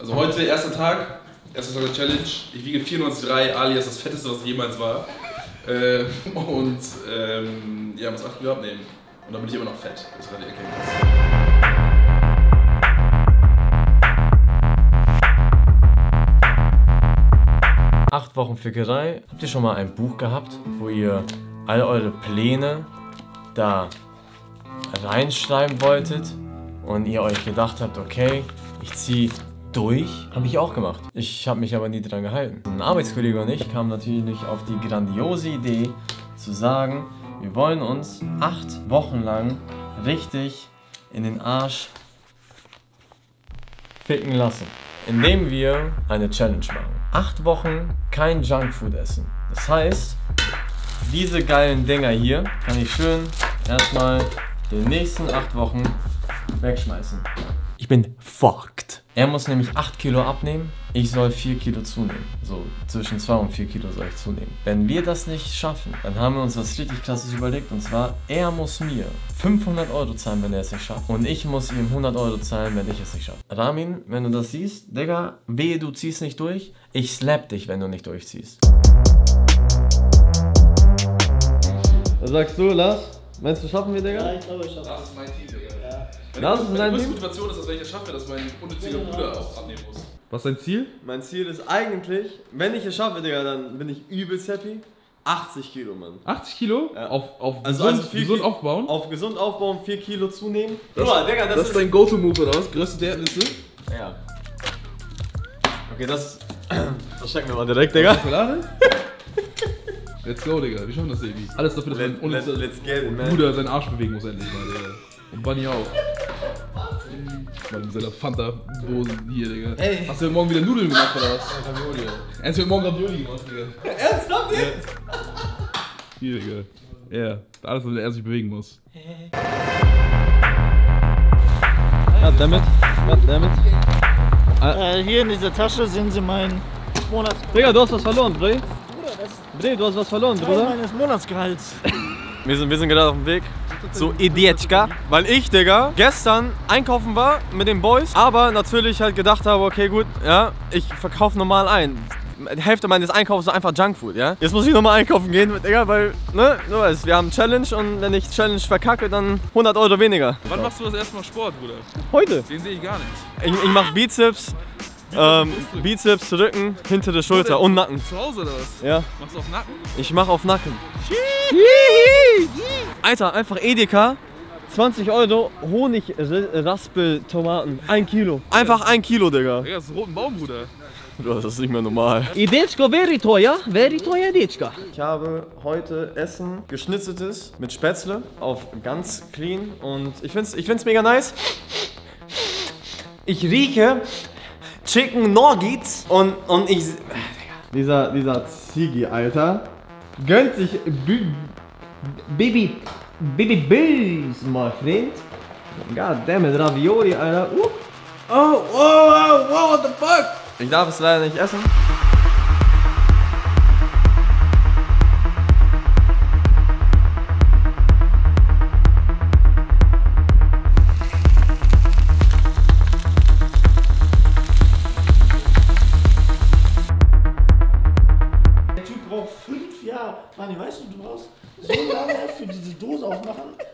Also heute, erster Tag der Challenge. Ich wiege 94,3, alias das fetteste, was ich jemals war. Und ja, muss 8 Kilo abnehmen. Und dann bin ich immer noch fett. Das war die Erkenntnis. Acht Wochen Fickerei. Habt ihr schon mal ein Buch gehabt, wo ihr all eure Pläne da reinschreiben wolltet und ihr euch gedacht habt, okay, ich ziehe durch? Habe ich auch gemacht. Ich habe mich aber nie dran gehalten. Ein Arbeitskollege und ich kamen natürlich auf die grandiose Idee zu sagen, wir wollen uns 8 Wochen lang richtig in den Arsch ficken lassen, indem wir eine Challenge machen. 8 Wochen kein Junkfood essen. Das heißt, diese geilen Dinger hier kann ich schön erstmal den nächsten 8 Wochen wegschmeißen. Ich bin fucked. Er muss nämlich 8 Kilo abnehmen, ich soll 4 Kilo zunehmen. So zwischen 2 und 4 Kilo soll ich zunehmen. Wenn wir das nicht schaffen, dann haben wir uns was richtig krasses überlegt. Und zwar, er muss mir 500 € zahlen, wenn er es nicht schafft. Und ich muss ihm 100 € zahlen, wenn ich es nicht schaffe. Ramin, wenn du das siehst, Digga, wehe, du ziehst nicht durch. Ich slap dich, wenn du nicht durchziehst. Was sagst du, Lars? Meinst du, schaffen wir, Digga? Ja, ich glaube, ich schaffe. Das ist mein Team, Digga. Meine größte Motivation ist, dass wenn ich es schaffe, dass mein unnütziger Bruder auch abnehmen muss. Was ist dein Ziel? Mein Ziel ist eigentlich, wenn ich es schaffe, Digga, dann bin ich übelst happy. 80 Kilo, Mann. 80 Kilo? Ja. Auf gesund aufbauen? Auf gesund aufbauen, 4 Kilo zunehmen. Guck mal, Digga, das ist dein Go-To-Move, oder was? Größte Erdnüsse? Ja. Okay, das checken wir mal direkt, Digga. Schokolade? Let's go, Digga. Wir schaffen das irgendwie. Alles dafür, dass mein unnütziger Bruder seinen Arsch bewegen muss endlich mal, Digga. Und Bunny auch. Mann, mit seiner Fanta-Dosen hier, Digga. Ey. Hast du morgen wieder Nudeln gemacht, oder was? Ravioli, ja. Ernst, wir haben morgen Ravioli gemacht, Digga. Ernst, glaubt ihr? Hier, Digga. Ja, yeah. Alles, was er sich bewegen muss. Goddammit, goddammit. Hier in dieser Tasche sehen Sie meinen Monat. Digga, du hast was verloren, Bre. Bre, du hast was verloren, Bruder. Teil meines Monatsgehalts. Wir sind gerade auf dem Weg zu Edeka, weil ich, Digga, gestern einkaufen war mit den Boys, aber natürlich halt gedacht habe, okay gut, ja, ich verkaufe normal ein. Die Hälfte meines Einkaufs ist einfach Junkfood, ja. Jetzt muss ich nochmal einkaufen gehen, Digga, weil, ne, du weißt, wir haben Challenge und wenn ich Challenge verkacke, dann 100 € weniger. Wann machst du das erste Mal Sport, Bruder? Heute. Den sehe ich gar nicht. Ich mach Bizeps. Bizeps, Rücken, hintere Schulter und Nacken. Zu Hause oder was? Ja. Machst du auf Nacken? Ich mach auf Nacken. Alter, einfach Edeka. 20 € Honig-Raspel-Tomaten. 1 Kilo. Einfach 1 Kilo, Digga. Digga, das ist ein roten Baum, Bruder. Das ist nicht mehr normal. Edeka very teuer, very teuer Edeka. Ich habe heute Essen, geschnitzeltes mit Spätzle auf ganz clean und ich find's mega nice. Ich rieche Chicken Nuggets und ich... Dieser Ziggy, Alter, gönnt sich Bibi Bills, my friend. God damn it, Ravioli, Alter. Oh, wow, wow, what the fuck? Ich darf es leider nicht essen.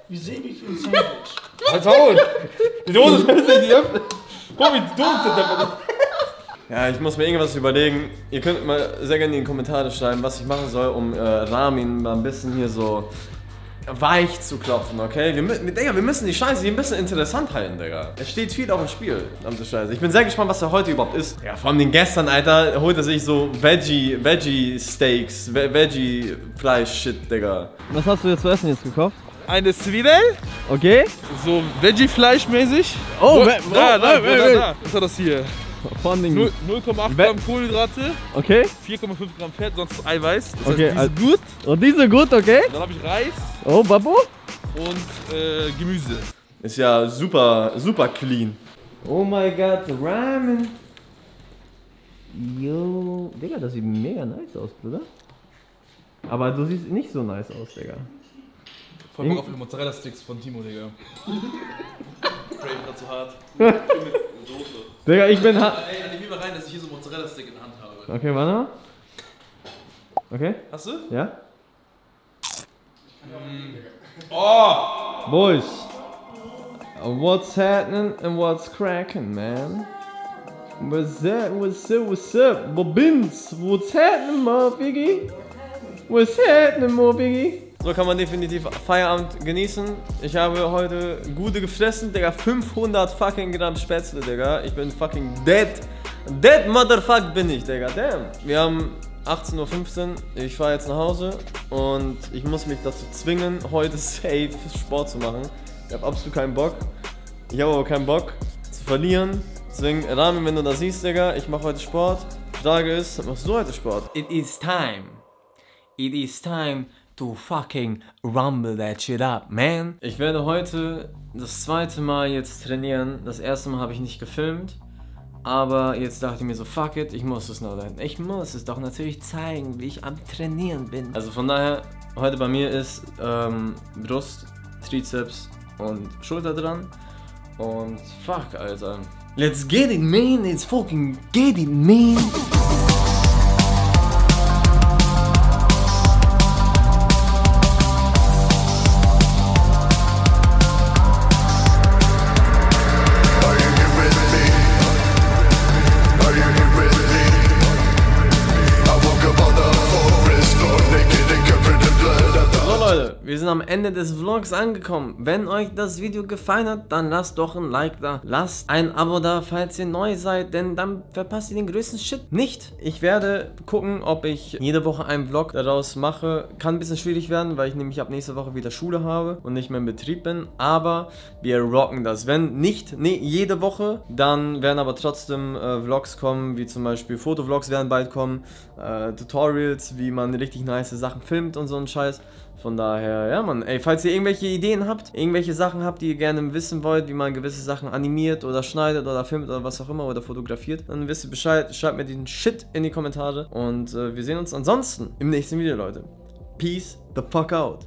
Wie sehe ich für ein Sandwich? Halt's Maul! Die Dose ist besser, die öffnet! Komm, die Dose sind da. Ja, ich muss mir irgendwas überlegen. Ihr könnt mal sehr gerne in die Kommentare schreiben, was ich machen soll, um Ramin mal ein bisschen hier so weich zu klopfen, okay? Digga, wir müssen die Scheiße hier ein bisschen interessant halten, Digga. Es steht viel auf dem Spiel, verdammte Scheiße. Ich bin sehr gespannt, was er heute überhaupt isst. Ja, vor allem den gestern, Alter, holt er sich so Veggie-Steaks, Veggie-Fleisch-Shit, Digga. Was hast du jetzt zu essen jetzt gekauft? Eine Zwiebel. Okay. So Veggie-Fleisch-mäßig. Oh, da. Was war das hier? 0,8 Gramm Kohlenhydrate. Okay. 4,5 Gramm Fett, sonst Eiweiß. Das okay, heißt, die sind gut. Und die sind gut, okay. Dann habe ich Reis. Oh, Babo. Und Gemüse. Ist ja super, super clean. Oh my God, Ramen. Yo. Digga, das sieht mega nice aus, Bruder. Aber du siehst nicht so nice aus, Digga. Voll Bock auf die Mozzarella-Sticks von Timo, Digga. Frame war zu hart. Mit Soße. Digga, ich bin hart. Mozzarella-Stick in der Hand habe. Okay, warte mal. Okay. Hast du? Ja. Oh! Boys! What's happening and what's cracking, man? What's that? What's up? What's up? Bobins! What's happening, Mobiggy? What's happening, Mobiggy? So kann man definitiv Feierabend genießen. Ich habe heute gute gefressen, Digga. 500 fucking Gramm Spätzle, Digga. Ich bin fucking dead. Dead motherfuck bin ich, Digga. Damn. Wir haben 18:15 Uhr, ich fahre jetzt nach Hause und ich muss mich dazu zwingen, heute safe Sport zu machen. Ich habe absolut keinen Bock. Ich habe aber keinen Bock zu verlieren. Deswegen, Ramin, wenn du das siehst, Digga, ich mache heute Sport. Die Frage ist, machst du heute Sport? It is time. It is time to fucking rumble that shit up, man. Ich werde heute das zweite Mal jetzt trainieren. Das erste Mal habe ich nicht gefilmt. Aber jetzt dachte ich mir so, fuck it, ich muss es noch leiten. Ich muss es doch natürlich zeigen, wie ich am Trainieren bin. Also von daher, heute bei mir ist Brust, Trizeps und Schulter dran. Und fuck, Alter. Let's get it, man. Let's fucking get it, man. Wir sind am Ende des Vlogs angekommen. Wenn euch das Video gefallen hat, dann lasst doch ein Like da. Lasst ein Abo da, falls ihr neu seid, denn dann verpasst ihr den größten Shit nicht. Ich werde gucken, ob ich jede Woche einen Vlog daraus mache. Kann ein bisschen schwierig werden, weil ich nämlich ab nächster Woche wieder Schule habe und nicht mehr in Betrieb bin. Aber wir rocken das. Wenn nicht jede Woche, dann werden aber trotzdem Vlogs kommen, wie zum Beispiel Fotovlogs werden bald kommen, Tutorials, wie man richtig nice Sachen filmt und so einen Scheiß. Von daher, ja man, ey, falls ihr irgendwelche Ideen habt, irgendwelche Sachen habt, die ihr gerne wissen wollt, wie man gewisse Sachen animiert oder schneidet oder filmt oder was auch immer oder fotografiert, dann wisst ihr Bescheid, schreibt mir den Shit in die Kommentare und wir sehen uns ansonsten im nächsten Video, Leute. Peace the fuck out.